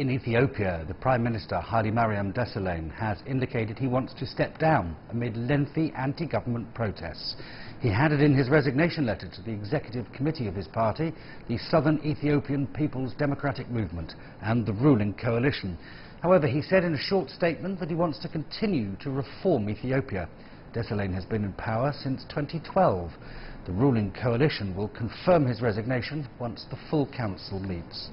In Ethiopia, the Prime Minister Hailemariam Desalegn has indicated he wants to step down amid lengthy anti-government protests. He handed in his resignation letter to the executive committee of his party, the Southern Ethiopian People's Democratic Movement and the ruling coalition. However, he said in a short statement that he wants to continue to reform Ethiopia. Desalegn has been in power since 2012. The ruling coalition will confirm his resignation once the full council meets.